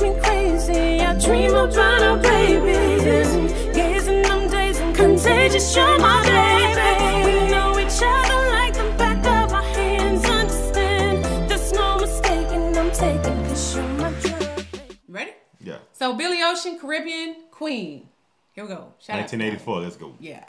makes me crazy. I dream about our babies, gazing them days and contagious. You're my baby. We know each other like the back of our hands. Understand, there's no mistaking I'm taking this. You're my drug. Ready? Yeah. So Billy Ocean, Caribbean Queen. Here we go. Shout 1984. Out. Let's go. Yeah.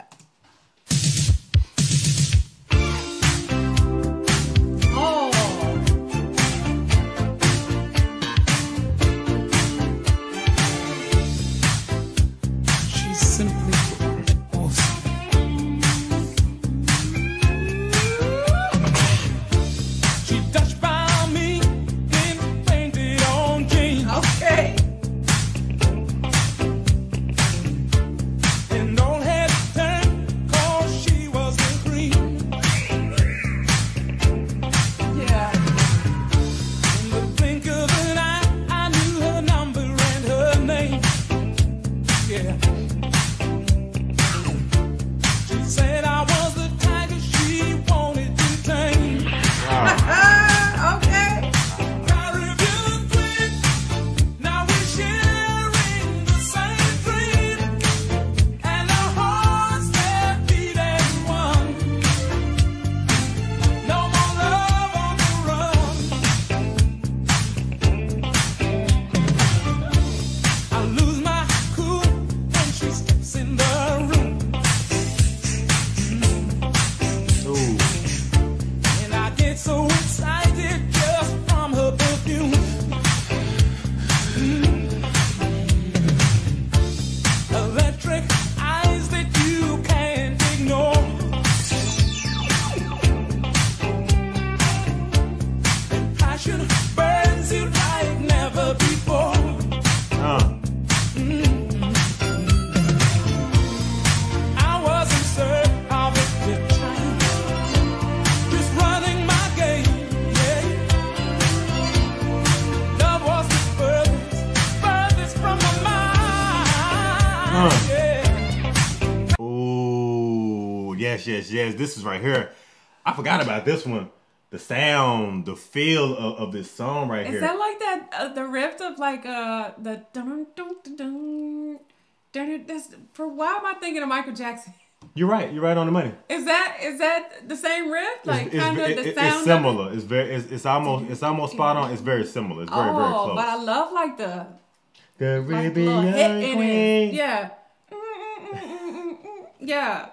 Yes, this is right here. I forgot about this one. The sound, the feel of this song right here. Is that like that the riff of like the dun dun dun dun? That's for why am I thinking of Michael Jackson? You're right. You're right on the money. Is that the same riff? Like kind of the sound. It's similar. It's very. It's almost spot on. It's very similar. It's very very close. But I love like the Caribbean Queen. Yeah. Yeah.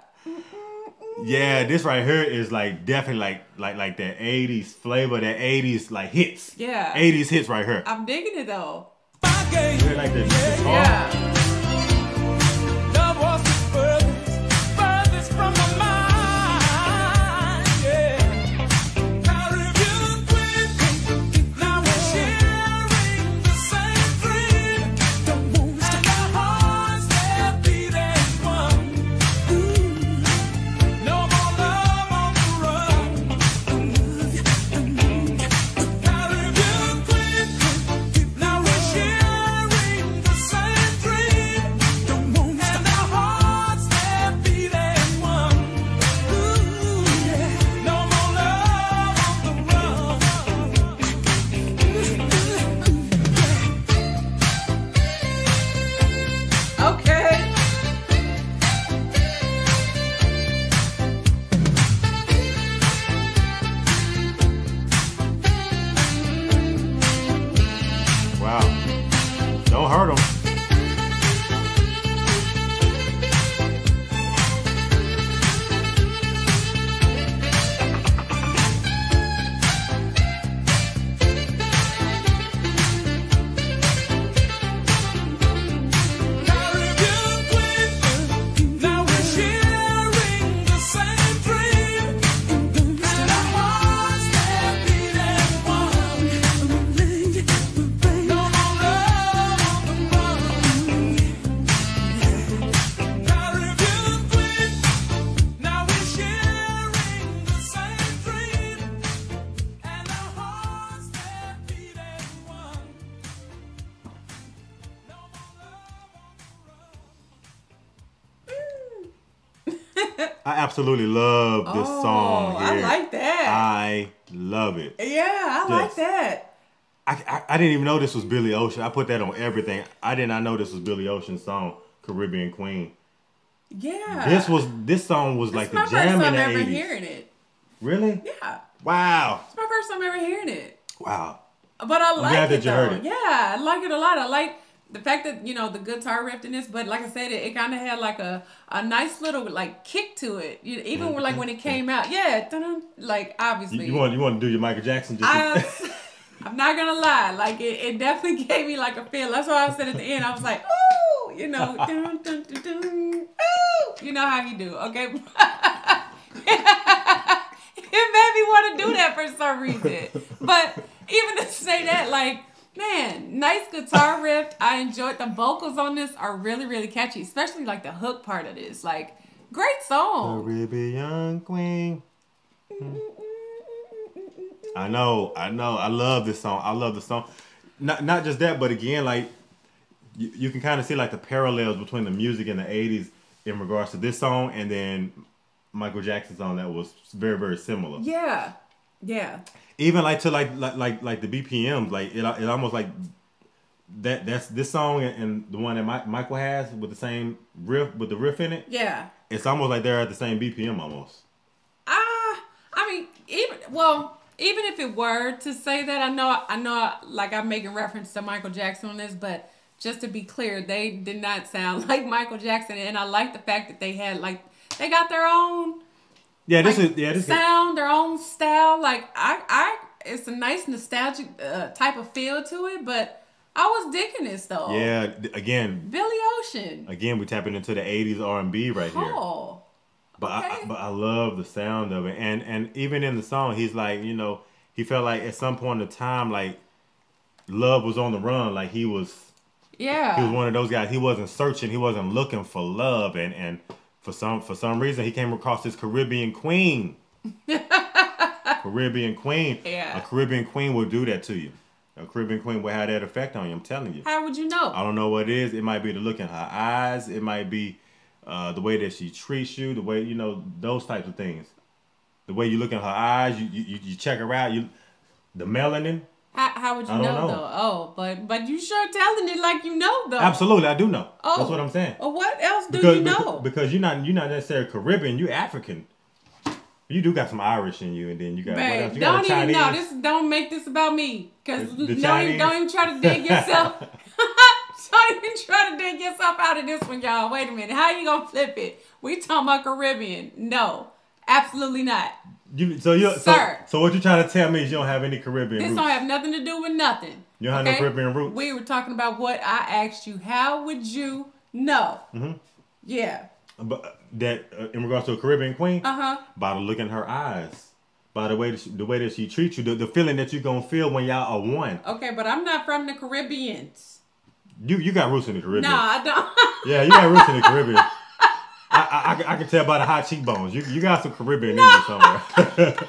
Yeah, this right here is like definitely like that 80s flavor, that 80s like hits. Yeah. 80s hits right here. I'm digging it though. Really like this. Yeah. I absolutely love this song here. I like that. I love it. Yeah, I like that. I didn't even know this was Billy Ocean. I put that on everything. I did not know this was Billy Ocean's song, Caribbean Queen. Yeah. This song was like the jam in the 80s. It's my first time ever hearing it. Really? Yeah. Wow. It's my first time ever hearing it. Wow. But I like it though. Yeah, I like it a lot. I like the fact that, you know, the guitar riff in this, but like I said, it kind of had like a nice little like kick to it. Even like when it came out. Yeah, like obviously. You want to do your Michael Jackson? I'm not gonna lie, like it definitely gave me like a feel. That's why I said at the end, I was like, ooh, you know, dun, dun, dun, dun, ooh, you know how you do, okay? It made me want to do that for some reason. But even to say that, like, man, nice guitar riff. I enjoyed the vocals on this are really, really catchy, especially like the hook part of this. Like, great song. Caribbean Queen. I know. I love this song. I love the song. Not just that, but again, like you can kind of see like the parallels between the music in the 80s in regards to this song and then Michael Jackson's song that was very, very similar. Yeah. Yeah. Even like to like the BPMs, like it almost like that's this song and the one that Michael has with the same riff with the riff in it. Yeah. It's almost like they're at the same BPM almost. I mean, even if it were to say that, I know, like I'm making reference to Michael Jackson on this, but just to be clear, they did not sound like Michael Jackson, and I like the fact that they had like they got their own, sound, their own style. Like it's a nice nostalgic type of feel to it, but I was digging this though. Yeah, again, Billy Ocean. Again, we're tapping into the '80s R&B right here. Oh. But, okay. But I love the sound of it. And even in the song, he's like, you know, he felt like at some point in time, like, love was on the run. Like, he was one of those guys. He wasn't searching. He wasn't looking for love. And for some reason, he came across this Caribbean queen. Caribbean queen. Yeah. A Caribbean queen will do that to you. A Caribbean queen will have that effect on you. I'm telling you. How would you know? I don't know what it is. It might be the look in her eyes. It might be the way that she treats you, the way, you know, those types of things. The way you look in her eyes, you check her out, the melanin. How would you know though? Oh, but you sure telling it like you know though. Absolutely, I do know. Oh, that's what I'm saying. Well, what else you know? Because you're not necessarily Caribbean, you're African. You do got some Irish in you, and then you got what else? You got Chinese. Don't make this about me. Cause don't even try to dig yourself. Don't even try to dig yourself out of this one, y'all. Wait a minute. How you gonna flip it? We talking about Caribbean? No, absolutely not. So what you trying to tell me is you don't have any Caribbean roots? This don't have nothing to do with nothing. You don't have no Caribbean roots. We were talking about what I asked you. How would you know? Mm-hmm. Yeah. But that in regards to a Caribbean queen, by the look in her eyes. By the way, that she treats you, the feeling that you gonna feel when y'all are one. Okay, but I'm not from the Caribbean. You got roots in the Caribbean. No, I don't. Yeah, you got roots in the Caribbean. I can tell by the high cheekbones. You got some Caribbean in you somewhere.